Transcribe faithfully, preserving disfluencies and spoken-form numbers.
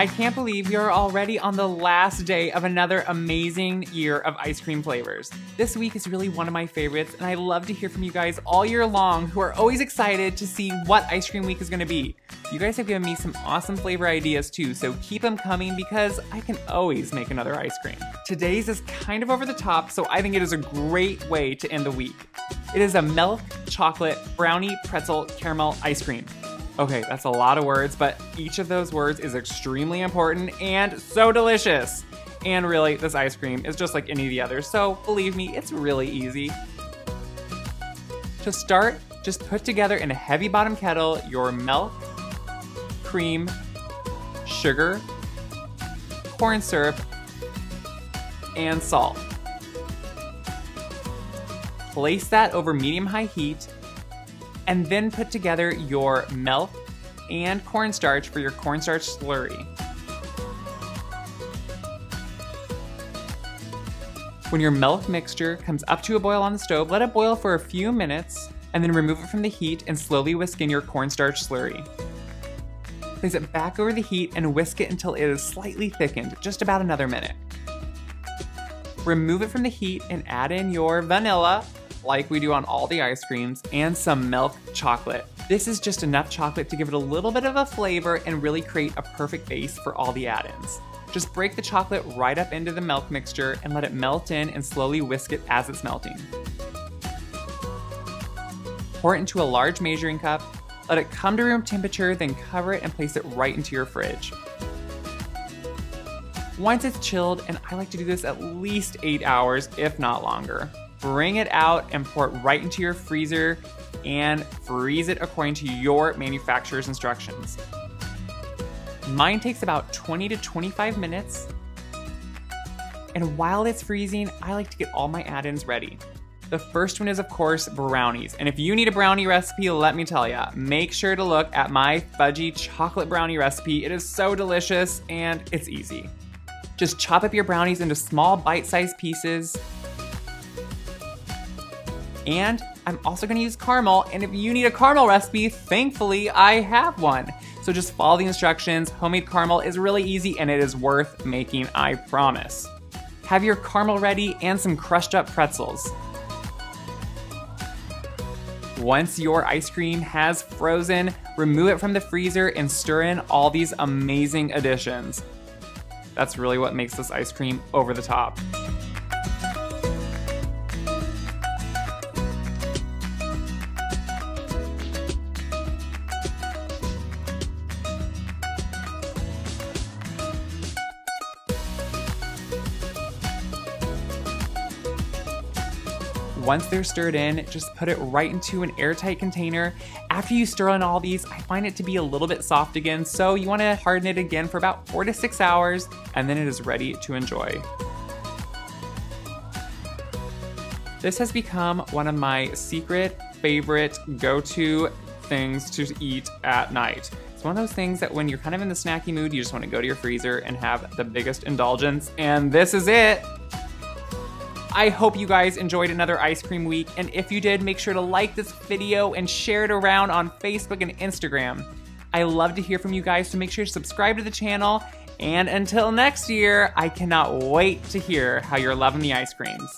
I can't believe we are already on the last day of another amazing year of ice cream flavors. This week is really one of my favorites, and I love to hear from you guys all year long who are always excited to see what ice cream week is gonna be. You guys have given me some awesome flavor ideas too, so keep them coming because I can always make another ice cream. Today's is kind of over the top, so I think it is a great way to end the week. It is a milk, chocolate, brownie, pretzel, caramel ice cream. Okay, that's a lot of words, but each of those words is extremely important and so delicious. And really, this ice cream is just like any of the others, so believe me, it's really easy. To start, just put together in a heavy bottom kettle your milk, cream, sugar, corn syrup, and salt. Place that over medium-high heat, and then put together your milk and cornstarch for your cornstarch slurry. When your milk mixture comes up to a boil on the stove, let it boil for a few minutes, and then remove it from the heat and slowly whisk in your cornstarch slurry. Place it back over the heat and whisk it until it is slightly thickened, just about another minute. Remove it from the heat and add in your vanilla, like we do on all the ice creams, and some milk chocolate. This is just enough chocolate to give it a little bit of a flavor and really create a perfect base for all the add-ins. Just break the chocolate right up into the milk mixture and let it melt in and slowly whisk it as it's melting. Pour it into a large measuring cup. Let it come to room temperature, then cover it and place it right into your fridge. Once it's chilled, and I like to do this at least eight hours, if not longer, bring it out and pour it right into your freezer and freeze it according to your manufacturer's instructions. Mine takes about twenty to twenty-five minutes. And while it's freezing, I like to get all my add-ins ready. The first one is, of course, brownies. And if you need a brownie recipe, let me tell ya, make sure to look at my fudgy chocolate brownie recipe. It is so delicious and it's easy. Just chop up your brownies into small bite-sized pieces. And I'm also gonna use caramel, and if you need a caramel recipe, thankfully I have one. So just follow the instructions. Homemade caramel is really easy and it is worth making, I promise. Have your caramel ready and some crushed up pretzels. Once your ice cream has frozen, remove it from the freezer and stir in all these amazing additions. That's really what makes this ice cream over the top. Once they're stirred in, just put it right into an airtight container. After you stir in all these, I find it to be a little bit soft again, so you wanna harden it again for about four to six hours, and then it is ready to enjoy. This has become one of my secret, favorite, go-to things to eat at night. It's one of those things that when you're kind of in the snacky mood, you just wanna go to your freezer and have the biggest indulgence, and this is it. I hope you guys enjoyed another ice cream week, and if you did, make sure to like this video and share it around on Facebook and Instagram. I love to hear from you guys, so make sure to subscribe to the channel, and until next year, I cannot wait to hear how you're loving the ice creams.